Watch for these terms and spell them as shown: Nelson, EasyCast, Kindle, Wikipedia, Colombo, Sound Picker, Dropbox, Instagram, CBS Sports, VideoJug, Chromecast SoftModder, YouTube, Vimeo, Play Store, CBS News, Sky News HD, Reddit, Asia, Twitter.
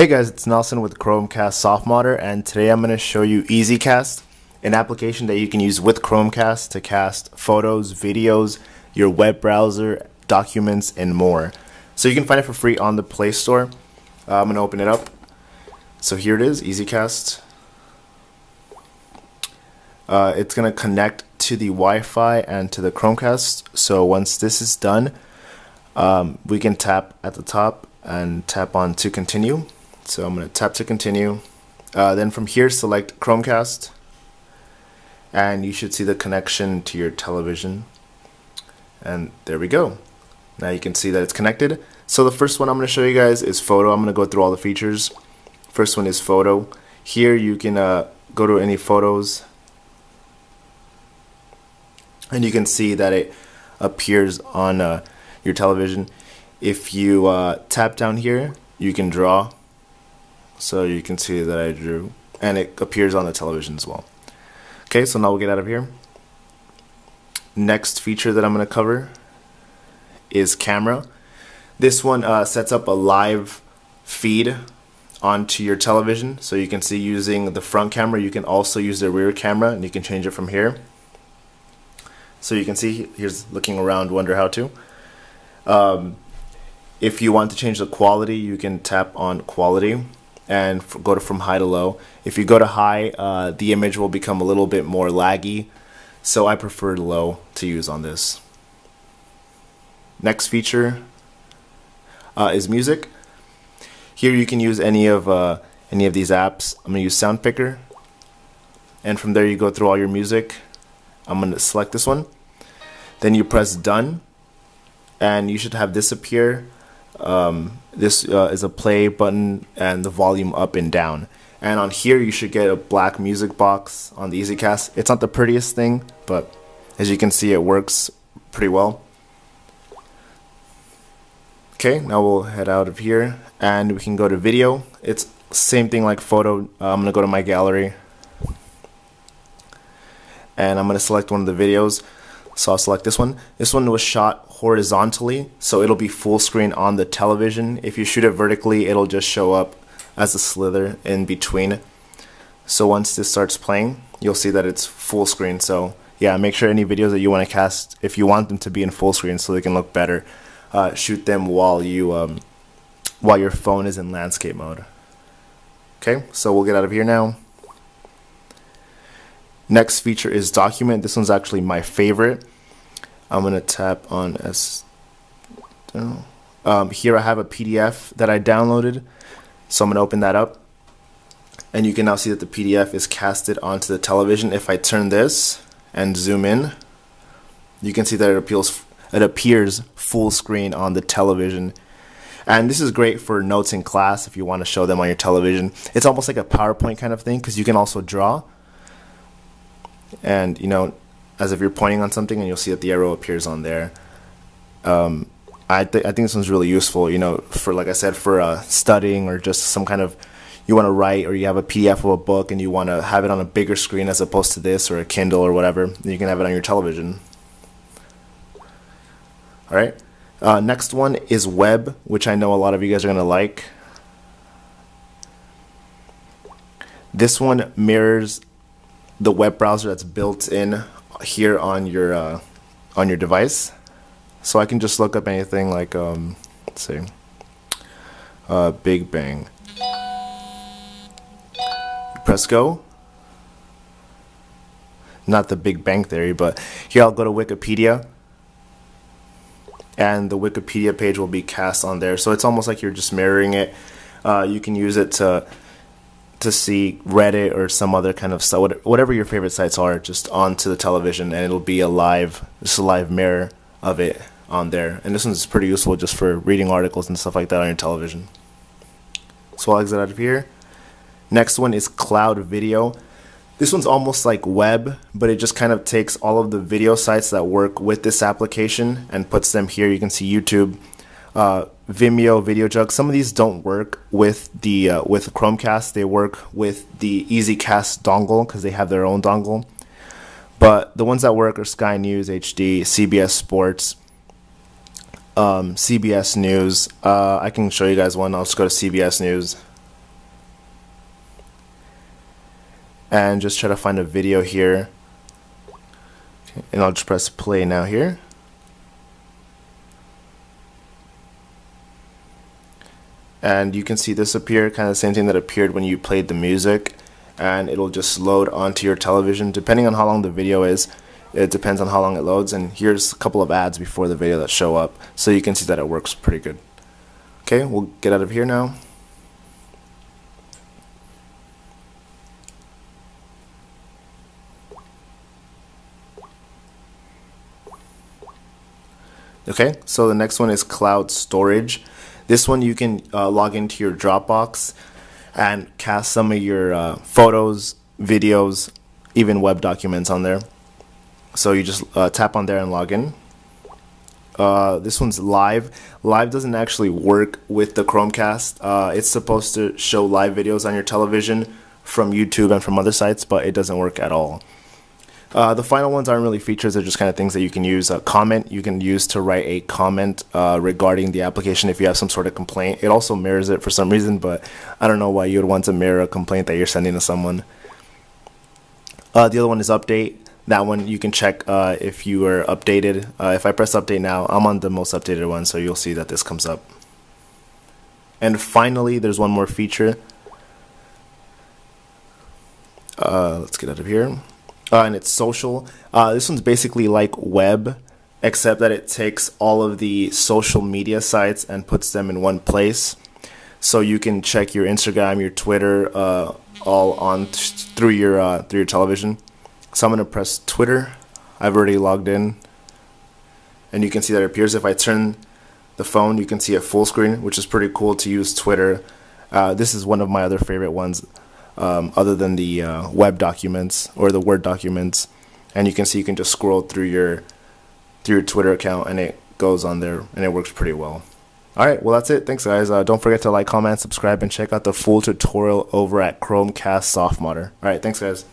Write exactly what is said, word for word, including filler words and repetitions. Hey guys, it's Nelson with Chromecast SoftModder, and today I'm going to show you EasyCast, an application that you can use with Chromecast to cast photos, videos, your web browser, documents, and more. So you can find it for free on the Play Store. Uh, I'm going to open it up. So here it is, EasyCast. Uh, it's going to connect to the Wi-Fi and to the Chromecast. So once this is done, um, we can tap at the top and tap on to continue. So I'm going to tap to continue. Uh, then from here, select Chromecast, and you should see the connection to your television. And there we go. Now you can see that it's connected. So the first one I'm going to show you guys is photo. I'm going to go through all the features. First one is photo. Here you can uh, go to any photos, and you can see that it appears on uh, your television. If you uh, tap down here, you can draw. So you can see that I drew, and it appears on the television as well. Okay, so now we'll get out of here. Next feature that I'm going to cover is camera. This one uh, sets up a live feed onto your television. So you can see using the front camera, you can also use the rear camera, and you can change it from here. So you can see, here's looking around, wonder how to. Um, if you want to change the quality, you can tap on quality and go to from high to low. If you go to high, uh, the image will become a little bit more laggy, so I prefer low to use on this. Next feature uh, is music. Here you can use any of uh, any of these apps. I'm gonna use Sound Picker, and from there you go through all your music. I'm gonna select this one, then you press done, and you should have this appear. Um, this uh, is a play button and the volume up and down, and on here you should get a black music box on the EasyCast. It's not the prettiest thing, but as you can see, it works pretty well. Okay, now we'll head out of here and we can go to video. It's same thing like photo. uh, I'm gonna go to my gallery, and I'm gonna select one of the videos. So I'll select this one. This one was shot horizontally, so it'll be full screen on the television. If you shoot it vertically, it'll just show up as a slither in between. So once this starts playing, you'll see that it's full screen. So yeah, make sure any videos that you want to cast, if you want them to be in full screen so they can look better, uh, shoot them while you um, while your phone is in landscape mode. Okay, so we'll get out of here now. Next feature is document. This one's actually my favorite. I'm gonna tap on S. Um, here I have a P D F that I downloaded, so I'm gonna open that up, and you can now see that the P D F is casted onto the television. If I turn this and zoom in, you can see that it appeals it appears full screen on the television. And this is great for notes in class if you want to show them on your television. It's almost like a PowerPoint kind of thing, because you can also draw. And you know, as if you're pointing on something, and you'll see that the arrow appears on there. Um, I th I think this one's really useful. You know, for like I said, for uh, studying, or just some kind of, you want to write, or you have a P D F of a book and you want to have it on a bigger screen as opposed to this or a Kindle or whatever. You can have it on your television. All right. Uh, next one is web, which I know a lot of you guys are gonna like. This one mirrors the web browser that's built in here on your uh, on your device, so I can just look up anything like um, let's see, uh, Big Bang. You press go. Not the Big Bang Theory, but here I'll go to Wikipedia, and the Wikipedia page will be cast on there. So it's almost like you're just mirroring it. Uh, you can use it to. to see Reddit or some other kind of site, whatever your favorite sites are, just onto the television, and it'll be a live, just a live mirror of it on there. And this one's pretty useful just for reading articles and stuff like that on your television. So I'll exit out of here. Next one is cloud video. This one's almost like web, but it just kind of takes all of the video sites that work with this application and puts them here. You can see YouTube, Uh, Vimeo, VideoJug. Some of these don't work with the uh, with Chromecast. They work with the EasyCast dongle because they have their own dongle. But the ones that work are Sky News H D, C B S Sports, um, C B S News. Uh, I can show you guys one. I'll just go to C B S News. and just try to find a video here. Okay, and I'll just press play now here. And you can see this appear, kind of the same thing that appeared when you played the music, and it'll just load onto your television. Depending on how long the video is, it depends on how long it loads, and here's a couple of ads before the video that show up, so you can see that it works pretty good. Okay, we'll get out of here now. Okay, so the next one is cloud storage. This one you can uh, log into your Dropbox and cast some of your uh, photos, videos, even web documents on there. So you just uh, tap on there and log in. Uh, this one's live. Live doesn't actually work with the Chromecast. Uh, it's supposed to show live videos on your television from YouTube and from other sites, but it doesn't work at all. Uh, the final ones aren't really features, they're just kind of things that you can use. A comment, you can use to write a comment uh, regarding the application if you have some sort of complaint. It also mirrors it for some reason, but I don't know why you would want to mirror a complaint that you're sending to someone. Uh, the other one is update. That one you can check uh, if you are updated. Uh, if I press update now, I'm on the most updated one, so you'll see that this comes up. And finally, there's one more feature. Uh, let's get out of here. Uh, and it's social. Uh, this one's basically like web, except that it takes all of the social media sites and puts them in one place. So you can check your Instagram, your Twitter, uh, all on th through your uh, through your television. So I'm gonna press Twitter. I've already logged in, and you can see that it appears. If I turn the phone, you can see a full screen, which is pretty cool to use Twitter. Uh, this is one of my other favorite ones. Um, other than the uh, web documents or the Word documents, and you can see you can just scroll through your through your Twitter account, and it goes on there, and it works pretty well. All right, well that's it. Thanks guys. Uh, don't forget to like, comment, subscribe, and check out the full tutorial over at Chromecast SoftModder. All right, thanks guys.